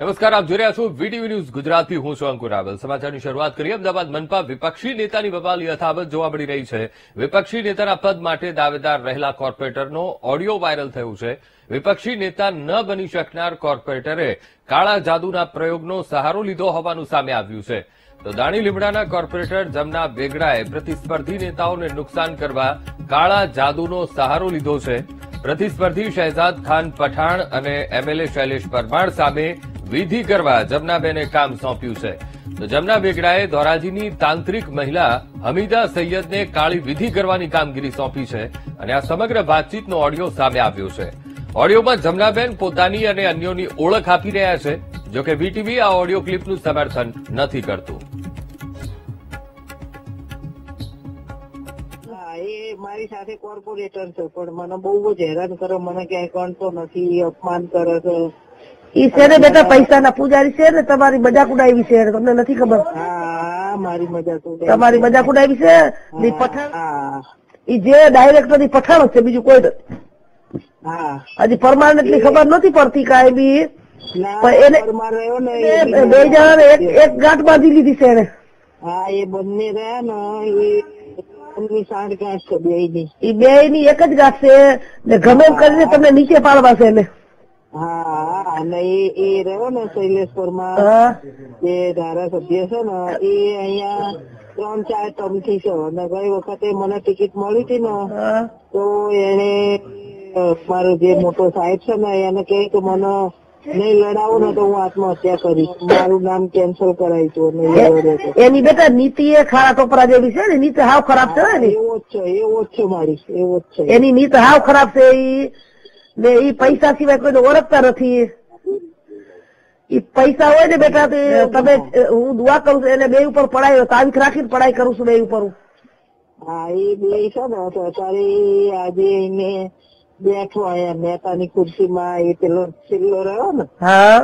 नमस्कार, आप जोઈ રહ્યા છો વીટીવી ન્યૂઝ ગુજરાતી। હું છું અંકુર રાવલ। સમાચારની શરૂઆત કરીએ અમદાવાદ। મનપા વિપક્ષી નેતાની બબાલ યથાવત જોવા મળી રહી છે। વિપક્ષી નેતાના પદ માટે દાવેદાર રહેલા કોર્પોરેટરનો ઓડિયો વાયરલ થયો છે। વિપક્ષી નેતા ન બની શકનાર કોર્પોરેટરે કાળા જાદુના પ્રયોગનો સહારો લીધો હોવાનું સામે આવ્યું છે। તો દાણી લીમડાના કોર્પોરેટર જમનાબેન વેગડાએ પ્રતિસ્પર્ધી નેતાઓને નુકસાન કરવા કાળા જાદુનો સહારો લીધો છે। પ્રતિસ્પર્ધી શહજાદ ખાન પઠાણ અને એમએલએ શૈલેષ પરમાર સામે વિધિ કરવા જમનાબેને કામ સોંપ્યું છે। તો જમના વેગડાએ ધોરાજીની તાંત્રિક મહિલા હમીદા સૈયદને કાળી વિધિ કરવાની કામગીરી સોંપી છે અને આ સમગ્ર વાતચીતનો ઓડિયો સામે આવ્યો છે। ઓડિયોમાં જમનાબેન પોતાની અને અન્યોની ઓળખ આપી રહ્યા છે। જો કે વીટીવી આ ઓડિયો ક્લિપનું સમર્થન નથી કરતું। मारी साथे कॉर्पोरेटर छे पण मने बहु ज हैरान करे। मने क्या गणतो नथी, अपमान करे छे। ई सेरे बेटा पैसा ना पुजारी छे ने तमारी मजाक उडावी छे। तमने नथी खबर? हां, मारी मजाक उडावी, तमारी मजाक उडावी छे नी पठाण। हां, ई जे डायरेक्टर नी पठाण छे, बीजू कोई। हां, अजी परमार ने એટલી ખબર નથી પડતી કાય બી। પણ એને પરમાર રહ્યો ને એ બે જણા એક ગાંઠ બાંધી લીધી છે એને। હા, એ બંને રહ્યા ને એ एक ज गाठ से गमे कर तमने नीचे पाड़वा से। हाँ, रहो ने शैलेष परमार धारासभ्य छे ने ए अहींया 3-4 टर्म थी छे ने गई वखते मने टिकिट मळी थी ने तो एने मारो जे मोटो साहेब छे ने एने कहे के मने नहीं लड़ाओ ना तो हूँ आत्महत्या करी, मारू नाम कैंसल कराई। तो नहीं बेटा नीति है खरा टोपरा जेवी छे। नीति हाव खराब छे ने। एवो छे मारी, एवो छे एनी नीति हाव खराब छे। ई ने ई पैसा सिवाय कोई ओळखता नथी। ई पैसा होय ने बेटा ते तमे हूँ दुआ करू छूं एने बे उपर पढ़ाई तारीख राखीने पढ़ाई करू छूं बे उपर। हां, ई बे छे ने तो अतारे आजे ने बैठो आया नेता नी कुर्सी में पेलो चिल्लो रह्यो ने। हाँ,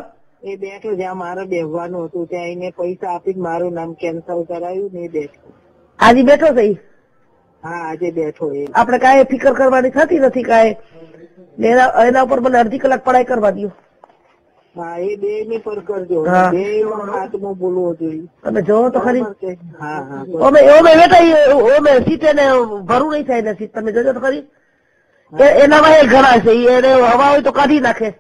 ए बैठो ज्यां मारे बेहवानुं हतुं त्यां एने पैसा आपीने मारुं नाम केन्सल कराव्युं ने। बैठो आज बैठो छे। हाँ, आज बैठो। आपणे काई फिकर करवानी थती नथी काई। एना उपर मने अर्धी कलाक पढ़ाई करवा दियो। हाँ, ए बेयने पर करजो। बे हाथमां बोलवो जोईए। तमे जोवो तो खरी। हाँ हाँ, ओमे बेटा ओमे सीटे ने भरू नहीं थाय ने सीट। तमे जोजो तो खरी। एना वाहे घणा छे। एने हवा होय तो काढी नाखे।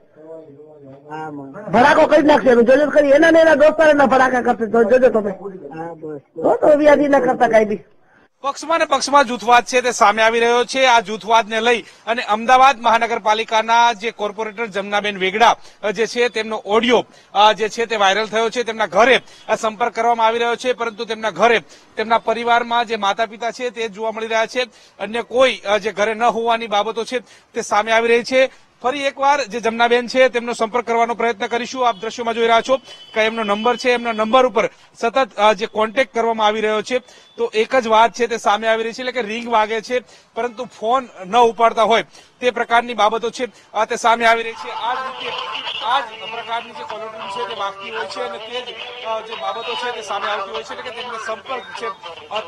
हां, भड़ाको कई नाखशे जोजो खरी। एना ने एना दोस्तारे ना भड़ाका करते जोजो तमे। हां, बस तो व्याधी ना करता काई बी। पक्षमा ने पक्षमा जूथवाद छे ते सामे आवी रह्यो छे। आ जूथवाद ने लई अने अमदावाद महानगरपालिकाना जे कोर्पोरेटर जमनाबेन वेगड़ा जे छे तेमनो ऑडियो जे छे ते वायरल थयो छे। तेमना घरे संपर्क करवामां आवी रह्यो छे, परंतु तेमना घरे तेमना परिवारमां जे माता-पिता छे ते जोवा मळी रह्या छे। अन्य कोई जे घरे न होवानी बाबतो छे ते सामे आवी रही छे। फरी एकवार जे जमनाबेन छे तेमनो संपर्क करवानो प्रयत्न करीशुं। आप दृश्योमां जोई रह्या छो के एमनो नंबर छे। एमना नंबर उपर सतत जे कोन्टेक्ट करवामां आवी रह्यो छे। तो एक ज वात छे ते सामे आवी रही छे, એટલે કે रिंग वागे छे परंतु फोन न उपाडता होय ते प्रकारनी बाबतो छे ते सामे आवी रही छे। आ રીતે આ જ પ્રકારની જે કોલરટન છે તે વાગતી હોય છે અને તે જે બાબતો છે તે સામે આવતી હોય છે, એટલે કે તેમનો સંપર્ક છે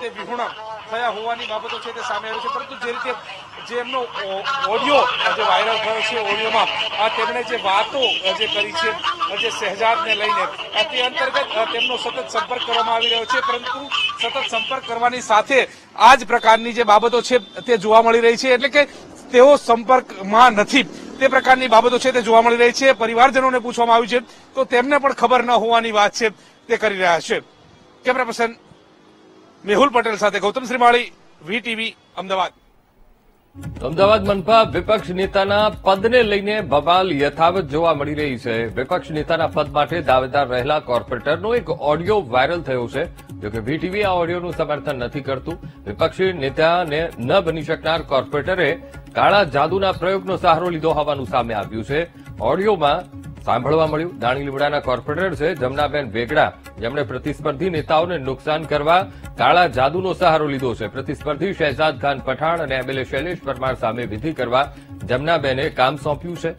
તે વિહોણા થયા હોવાની બાબતો છે તે સામે આવી છે। પરંતુ જે રીતે જે એમનો ઓડિયો જે વાયરલ થયો છે, ઓડિયોમાં તેમણે જે વાતો જે કરી છે જે શહેજાદને લઈને તે અંતર્ગત તેમનો સતત સંપર્ક કરવામાં આવી રહ્યો છે। પરંતુ સતત સંપર્ક કરવાની સાથે આ જ પ્રકારની જે બાબતો છે તે જોવા મળી રહી છે, એટલે કે તેઓ સંપર્કમાં નથી તે પ્રકારની બાબતો છે તે જોવા મળી રહી છે। પરિવારજનોને પૂછવામાં આવ્યું છે તો તેમને પણ ખબર ન હોવાની વાત છે તે કરી રહ્યા છે। કેમેરા પર્સન મેહુલ પટેલ સાથે ગૌતમ શ્રીમાળી, વીટીવી અમદાવાદ। અમદાવાદ મનપા વિપક્ષ નેતાના પદને લઈને બબાલ યથાવત જોવા મળી રહી છે। વિપક્ષ નેતાના પદ માટે દાવેદાર રહેલા કોર્પોરેટરનો એક ઓડિયો વાયરલ થયો છે। જો કે વીટીવી આ ઓડિયોનું સમર્થન નથી કરતું। વિપક્ષી નેતાને ન બની શકનાર કોર્પોરેટરે કાળા જાદુના પ્રયોગનો સહારો લીધો હોવાનું સામે આવ્યું છે। ઓડિયોમાં સાંભળવા મળ્યું દાણી લીમડાના કોર્પોરેટર છે જમનાબેન વેગડા, જેમણે પ્રતિસ્પર્ધી નેતાઓને નુકસાન કરવા કાળા જાદુનો સહારો લીધો છે। પ્રતિસ્પર્ધી શહેજાદ ખાન પઠાણ અને એમએલએ શૈલેષ પરમાર સામે વિધિ કરવા જમનાબેને કામ સોંપ્યું છે।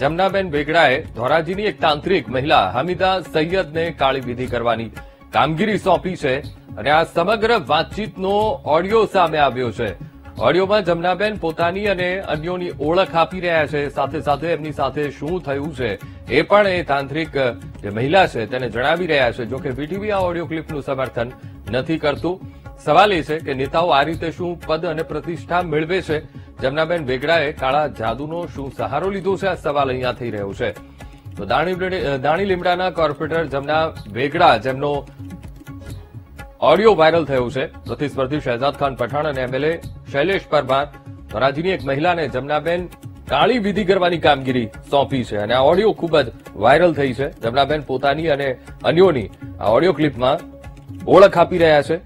જમનાબેન વેગડાએ ધોરાજીની એક તાંત્રિક મહિલા હમીદા સૈયદને કાળી વિધિ કરવાની કામગીરી સોંપી છે અને આ સમગ્ર વાતચીતનો ઓડિયો સામે આવ્યો છે। ઓડિયોમાં જમનાબેન પોતાની અને અન્યોની ઓળખ આપી રહ્યા છે, સાથે સાથે એમની સાથે શું થયું છે એ પણ એ તાંત્રિક જે મહિલા છે તેને જણાવી રહ્યા છે જો કે વીટીવી આ ઓડિયો ક્લિપનું સમર્થન નથી કરતું। સવાલ એ છે કે નેતાઓ આ રીતે શું પદ અને પ્રતિષ્ઠા મેળવે છે? જમનાબેન વેગડાએ કાળા જાદુનો શું સહારો લીધો છે? આ સવાલ અહીંયા થઈ રહ્યો છે। તો દાણી લીમડાના કોર્પોરેટર જમના વેગડા જેમનો ऑडियो वायरल थयो छे, प्रतिस्पर्धी शहजाद खान पठाण और एमएलए शैलेष परमार धोराजी की एक महिला ने जमनाबेन काली विधि करवानी कामगीरी सौंपी है। आ ऑडियो खूब ज वायरल थी है। जमनाबेन पोतानी अने अन्योनी आ ऑडियो क्लिप में ओळख आपी रह्या छे।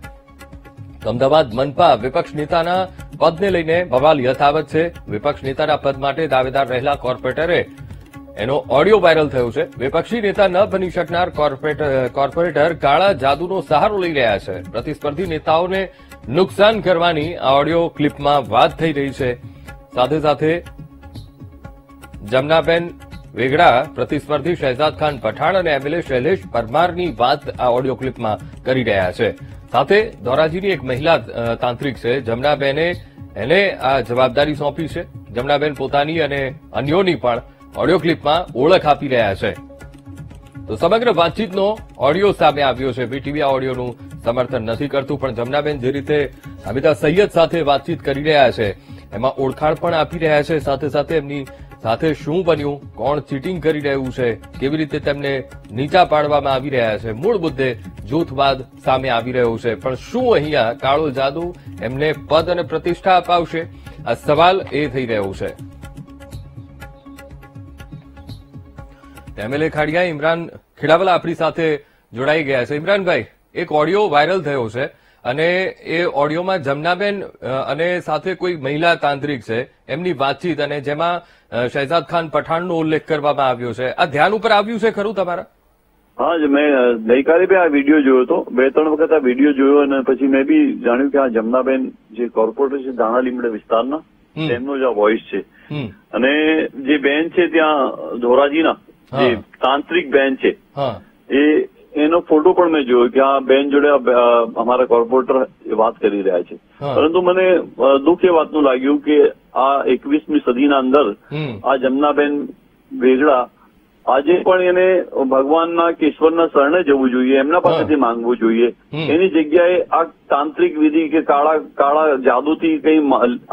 अमदावाद मनपा विपक्ष नेताना पदने लईने बवाल यथावत है। विपक्ष नेताना पद माटे दावेदार रहेला कोर्पोरेटरे एनो ऑडियो वायरल थयो छे। विपक्षी नेता न बनी शकनार कोर्पोरेटर काळा जादूनो सहारो लई रह्या छे। प्रतिस्पर्धी नेताओने नुकसान करवानी आ ऑडियो क्लिपमां वात थई रही छे। साथे साथे जमनाबेन वेगड़ा प्रतिस्पर्धी शहजाद खान पठाण अने एमएलए शैलेष परमारनी वात आ ऑडियो क्लिपमां करी रह्या छे। साथे धोराजीनी एक महिला तांत्रिक छे, जमनाबेने एने आ जवाबदारी सौंपी छे। जमनाबेन पोतानी अने अन्योनी पण ऑडियो क्लिप में ओळख आपी रह्या छे। तो समग्र वातचीतनो ऑडियो सामे आव्यो छे। वीटीवी आ ऑडियोनुं समर्थन नथी करतुं पण जमनाबेन जे रीते हमीदा सय्यद साथे वातचीत करी रह्या छे एमां ओळखाण पण आपी रह्या छे। साथे साथे एमनी साथे शुं बन्युं, कोण चीटिंग करी रह्युं छे, केवी रीते तेમને નીચા પાડવામાં આવી રહ્યા છે, મૂળ મુદ્દે જૂથવાદ સામે આવી રહ્યો છે। પણ શું અહીંયા કાળો જાદુ એમને પદ અને પ્રતિષ્ઠા અપાવશે? આ સવાલ એ થઈ રહ્યો છે। एमएलए खाड़िया इमरान खेड़ावला अपनी साथे जोड़ाई गया है। इमरान भाई, एक ऑडियो वायरल थयो छे अने ए ऑडियो में जमनाबेन अने साथे कोई महिला तांत्रिक छे एमनी बातचीत अने जेमां शहजाद खान पठाण नो उल्लेख करवामां आव्यो छे। आ ध्यान पर आव्युं छे खरुं तमारा? हाँ जी, मैं गईकाले भी आ विडियो जोयो तो, बे त्रण वखत आ विडियो जोयो अने पछी मैं भी जाण्युं के आ जमनाबेन जे कोर्पोरेटर छे दाणा लीमड़ा विस्तारना तेमनो ज आ वोइस छे अने जे बेन छे त्यां धोराजीना तांत्रिक बेन है। हाँ। एनो फोटो पण मैं जोयो कि आ बेन जोड़े अमारा कोर्पोरेटर बात करी रहा है। हाँ। परंतु मने दुख ए वातनुं लाग्युं कि आ 21मी सदीना अंदर आ जमनाबेन वेगड़ा आजे पण एने भगवानना केशवरना शरणे जवुं जोईए, एमना पासेथी मांगवुं जोईए, एनी जग्याए आ तांत्रिक विधि के काळा जादूथी कंई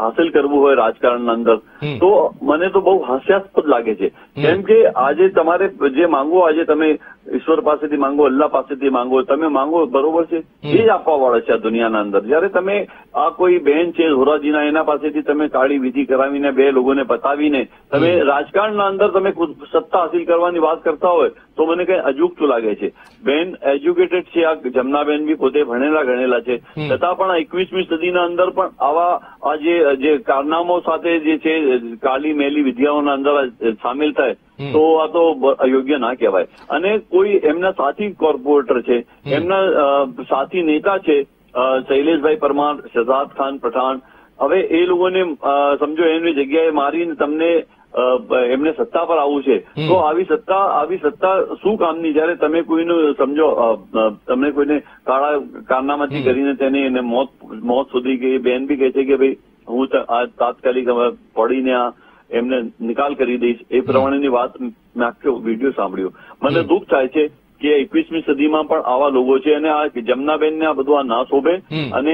हासिल करवुं होय राजकारणना अंदर तो मने तो बहु हास्यास्पद लागे छे। केम के आजे तमारे जे मांगो, आजे तमे ईश्वर पासेथी मांगो, अल्लाह पासेथी मांगो, तमे मांगो बरोबर छे, ए ज आपवावाळा छे आ दुनियाना अंदर। ज्यारे तमे आ कोई बेन छे धोराजीना एना पासेथी तमे काळी विधि करावीने बे लोकोने बतावीने तमे राजकारणना अंदर तमे सत्ता हासिल करवा बात करता हो तो मैंने कहीं अजूगत लगे छे। बेन एज्युकेटेड छे, आ जमनाबेन भी पोते भणेला गणेला छे, तथा पण 21मी सदीना अंदर पण आवा आज जे कारनामो साथे जे छे काली मेली विद्याओना अंदर शामिल थाय तो आ तो अयोग्य ना कहेवाय। अने कोई एमना साथी कोर्पोरेटर छे, एमना साथी नेता छे शैलेश भाई परमार, शहजाद खान पठाण, हवे ए लोकोने समजो एमनी जग्याए मारीने तमने एमने सत्ता पर आवु छे तो आवी सत्ता शू कामनी? ज्यारे तमे कोईने समझो तमने कोईने काळा कारनामाथी करीने तेने एने मौत सुधी गई। बेन भी कहे छे के भाई हूँ तात्कालिक पड़ीने आ एमने निकाल करी दईश, ए प्रमाणेनी वात मैं आख्यो विडियो सांभळ्यो। मने दुख थाय छे कि 21मी सदीमां पण आवा लोको छे अने आ जमनाबेनने आ बधुं आ ना शोभे। अने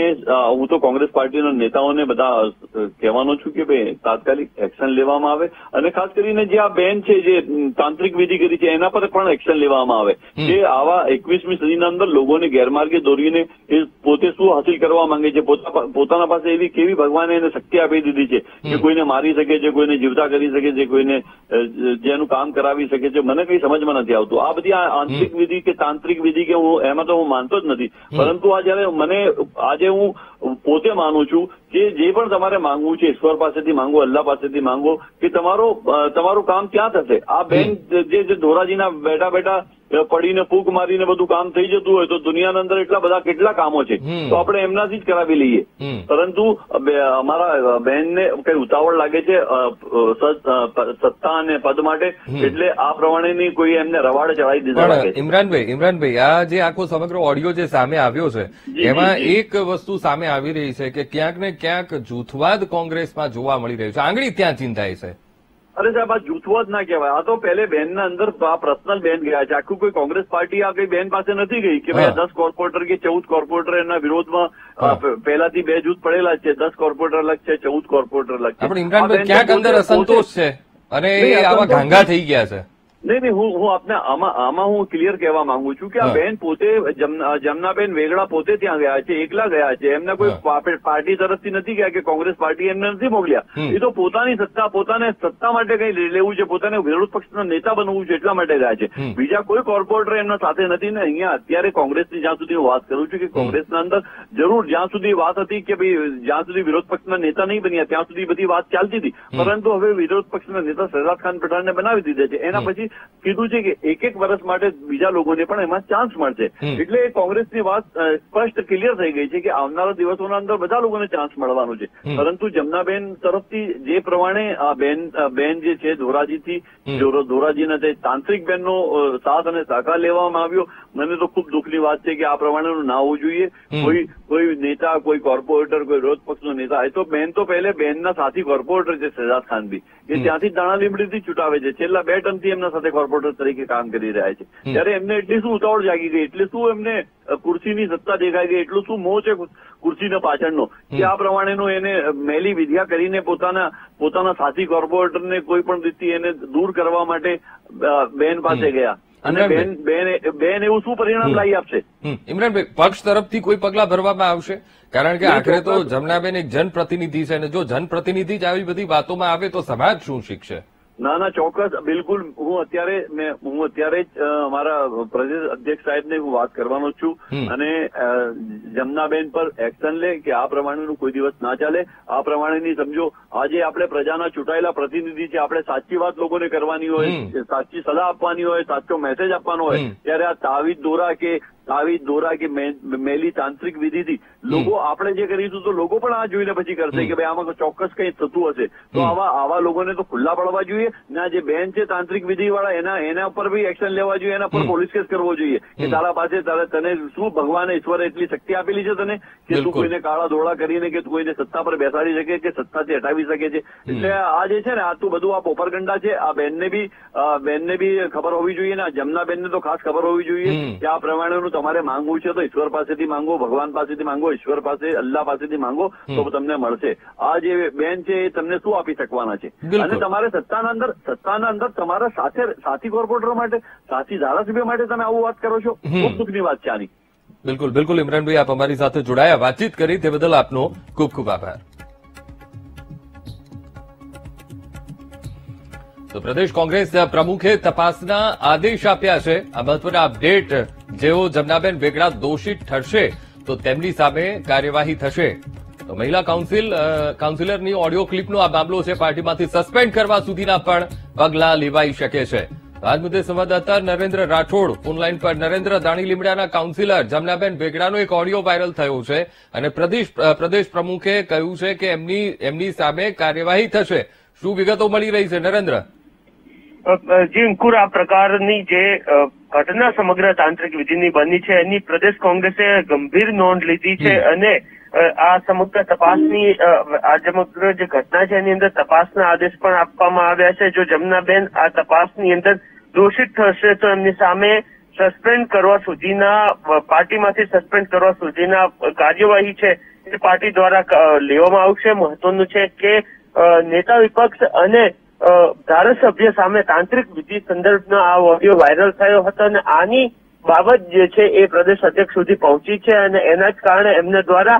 हूँ तो कांग्रेस पार्टीना नेताओने बधा कहेवानो छुं कि भाई तात्कालिक एक्शन लेवामां आवे अने खास करीने जे आ बेन छे जे तांत्रिक विधि करी छे एना पर पण एक्शन लेवामां आवे के आवा 21मी सदीना अंदर लोकोने गैरमार्गे दोरीने ए पोते शुं हासिल करवा मांगे छे, पोताना पासे एवी केवी भगवाने एने शक्ति आपी दीधी छे के कोईने मारी शके छे, कोईने जीवता करी शके छे, कोईने जेनुं काम करावी शके छे। मने कई समजमां नथी आवतुं आ बधी आंतरिक विधि के तांत्रिक विधि के हूँ एम तो हूँ मानतो ज नहीं, परंतु आ जय मैंने आज हूँ पोते मानु छू कि जे पण तमारे मांगवू छे ईश्वर पासेथी मांगो, अल्लाह पासेथी मांगो कि तमारो काम क्यां थशे। आ बेन जे धोराजीना बैठा बैठा पड़ीने फूक मारीने बधुं काम थई जतुं होय तो दुनियाना अंदर एटला बधा केटला कामो छे तो आपणे एमनाथी ज करावी लईए। परंतु अमारा बेनने कई उतावळ लागे छे सत्ता अने पद माटे एटले आ प्रमाणेनी कोई एमने रवाड़ चढ़ावी दीधा लागे छे। इमरान भाई आ जे आखो समग्र ऑडियो जे सामे आव्यो छे एमां एक वस्तु सामे आवी रही छे कि क्यांक ने क्यांक जूथवाद कांग्रेस में जोवा मळी रह्यो छे। आंगळी त्यां चिंताय छे। अरे साहब आ जूथवाद ना कहवाय। आ तो पहले बहन अंदर आ पर्सनल बहन गया है। आखू कोई कांग्रेस पार्टी आ गई बहन पास नहीं गई कि भाई 10 कॉर्पोरेटर के 14 कॉर्पोरेटर एना विरोध में पहला थी बे जूथ पड़ेला है। 10 कॉर्पोरेटर अलग है 14 कॉर्पोरेटर अलग है। इमरान क्या अंदर असंतोष है अरे आवा घांगा थी गया है। नहीं नहीं हूँ आपने आमा हूँ क्लियर कहवा मांगू छू कि आ बहन पोते जमनाबेन वेगड़ा पोते त्यां गया है एकला गया है। एमने कोई पार्टी तरफ थी नहीं गया कि कांग्रेस पार्टी एमने नहीं मोकल्या। ये तो पोतानी सत्ता पोताने सत्ता माटे कई लेवुं छे पोताने विरोध पक्षना नेता बनवुं छे एटला माटे गया है। बीजा कोई कॉर्पोरेटर एमना साथे नथी ने अहींया अत्यारे कांग्रेसनी ज्यां सुधी हूँ बात करूं छूं कि कांग्रेसना अंदर जरूर ज्यां सुधी बात हती कि भाई ज्यां सुधी विरोध पक्षना नेता नहीं बन्या त्यां सुधी बधी बात चालती थी। परंतु हवे विरोध पक्षना नेता शहजाद खान पठाणने बनावी दीधो छे। एना पछी कीधुं छे कि एक वर्ष माटे बीजा लोगोने पण एमां चांस मळशे। एटले कांग्रेसनी वात स्पष्ट क्लियर थई गई छे कि आवनारा दिवसोना अंदर बधा लोगोने चांस मळवानो छे। परंतु जमनाबेन तरफथी जे प्रमाणे आ बहन जे छे धोराजीथी धोराजीना ते तांत्रिक बहननो साथ अने सहकार लेवामां आव्यो। मने तो खूब दुखनी वात छे कि आ प्रमाणेनुं ना होवुं जोईए। कोई नेता कोई कॉर्पोरेटर कोई विरोध पक्षनो नेता है तो बहन तो पहले बहनना साथी कॉर्पोरेटर छे शहजाद खान भी ए त्यांथी दाणा लीमडीथी छूटावे छे। छेल्ला बे टर्मथी एमना साथे कॉर्पोरेटर तरीके काम करी रहा है। त्यारे एमने एटली शुं उतावळ जागी गई एटले शुं एमने कुर्सीनी सत्ता देखाई गई एटलो शुं मोह छे कुर्सीना पाछळनो के आ प्रमाणेनो एने मेली विधिया करीने पोताना साथी कॉर्पोरेटरने कोईपण रीति एने दूर करवा माटे बहन पासे गया। पक्ष तरफथी कोई पगला भरवामां आवशे कारण के आखिर तो जमनाबेन एक जनप्रतिनिधि छे। जो जनप्रतिनिधि ज आवी बधी वातोमां आवे तो समाज शुं शीखशे। ना ना चौक्स बिल्कुल हूँ अत्यारे अमरा प्रदेश अध्यक्ष साहेब ने हूँ बात करवानो छू अने जमनाबेन पर एक्शन ले कि आ प्रमाणेनु कोई दिवस ना चाले। आ प्रमाणेनी समझो आज आपणे प्रजाना चूंटायेला प्रतिनिधि छे आपणे साची वात लोकोने करवानी होय साची सलाह आपवानी होय साचो मेसेज आपवानो होय त्यारे आ तावीज दौरा के मेली तांत्रिक विधि थी लोगों आपने जो करीशू तो लोगों पर आज जोईने पछी करशे कि भाई आमां चौक्कस कई थतुं हशे तो आवा लोगोने तो खुला पड़वा जोईए ना जे बेन छे तांत्रिक विधि वाळा एना पर भी एक्शन लेवा जोईए एना पर पोलीस केस करवो जोईए कि तारा पासे तने शुं भगवाने ईश्वरे एटली शक्ति आपेली छे तने कि तू कोईने काळा धोळा करीने कि तू कोईने सत्ता पर बेसाडी शके के सत्ताथी हटावी शके छे। एटले आ जे छे ने आ तो बधुं आ पोपरगंडा छे। आ बहनने भी खबर होवी जोईए ने जमनाबेनने तो खास खबर होवी जोईए कि आ प्रमाणेनुं तमारे मांगवू छे तो ईश्वर पासेथी मांगो भगवान पासेथी मांगो ईश्वर पासे अल्लाह पासेथी मांगो तो तमने मळशे। आ जे बेन छे तमने शुं आपी शकवाना छे अने तमारे सत्ताना अंदर तमारा साथी कॉर्पोरेटर माटे साथी धारासभ्य माटे तमे आवुं वात करो छो खूब दुखनी वात छे आनी। बिल्कुल बिल्कुल इमरान भाई आप अमारी साथे जोडाया वातचीत करी ते बदल आपनो खूब खूब आभार। तो प्रदेश कांग्रेस प्रमुखे तपासना आदेश आप्या छे। आ महत्वना अपडेट जेओ जमनाबेन वेगड़ा दोषित ठरशे तो तेमनी सामे कार्यवाही थशे। तो महिला काउंसिलरनी ऑडियो क्लिपनो आ मामलो छे। पार्टीमांथी सस्पेन्ड करवा सुधीना पण पगला लेवाई शके छे। आज मुद्दे संवाददाता नरेन्द्र राठोड ऑनलाइन पर नरेन्द्र दाणी लीमड़ाना काउंसिलर जमनाबेन वेगड़ानो एक ऑडियो वायरल थयो छे अने प्रदेश प्रमुखे कह्युं छे के एमनी सामे कार्यवाही थशे। शुं विगतो मळी रही छे नरेन्द्र? जी अंकुर आ प्रकारनी जे घटना समग्र तांत्रिक विधि बनी है एनी प्रदेश कांग्रेसे गंभीर नोंध लीधी है अने आ समग्र तपासनी आ समग्र जो घटना है एनी अंदर तपासना आदेश पण आपवामां आव्या छे। जो जमनाबेन आ तपासनी अंदर दोषित थशे तो एमनी सामे सस्पेन्ड करवा सुधीना पार्टीमांथी सस्पेन्ड करवा सुधीना कार्यवाही छे ते पार्टी द्वारा लेवामां आवशे। महत्वनुं छे के नेता विपक्ष अने धारासभ्य सामे तांत्रिक विधि संदर्भनो आ ऑडियो वायरल थयो हतो अने आनी बाबत जे छे ए प्रदेश अध्यक्ष सुधी पहोंची छे अने एना ज कारणे एमना द्वारा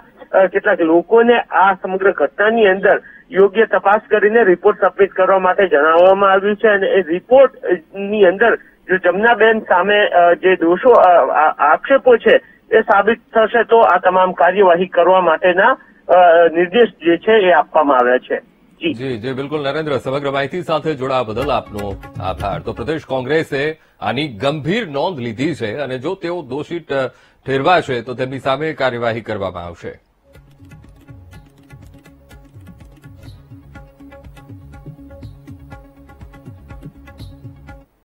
કેટલાક લોકોને આ સમગ્ર ઘટનાની અંદર યોગ્ય તપાસ કરીને રિપોર્ટ સબમિટ કરવા માટે જણાવવામાં આવ્યું છે અને એ રિપોર્ટની અંદર જો જમનાબેન સામે જે દોષો આક્ષેપો છે એ સાબિત થશે તો આ તમામ કાર્યવાહી કરવા માટેના નિર્દેશ જે છે એ આપવામાં આવ્યા છે। जी जी बिल्कुल नरेन्द्र समग्र माहिती साथ जोड़ा बदल आपनो आभार। तो प्रदेश कांग्रेसे आनी गंभीर नोंध लीधी है और जो तेओ दोषित ठेरवाशे तो तेमनी सामे कार्यवाही करवामां आवशे।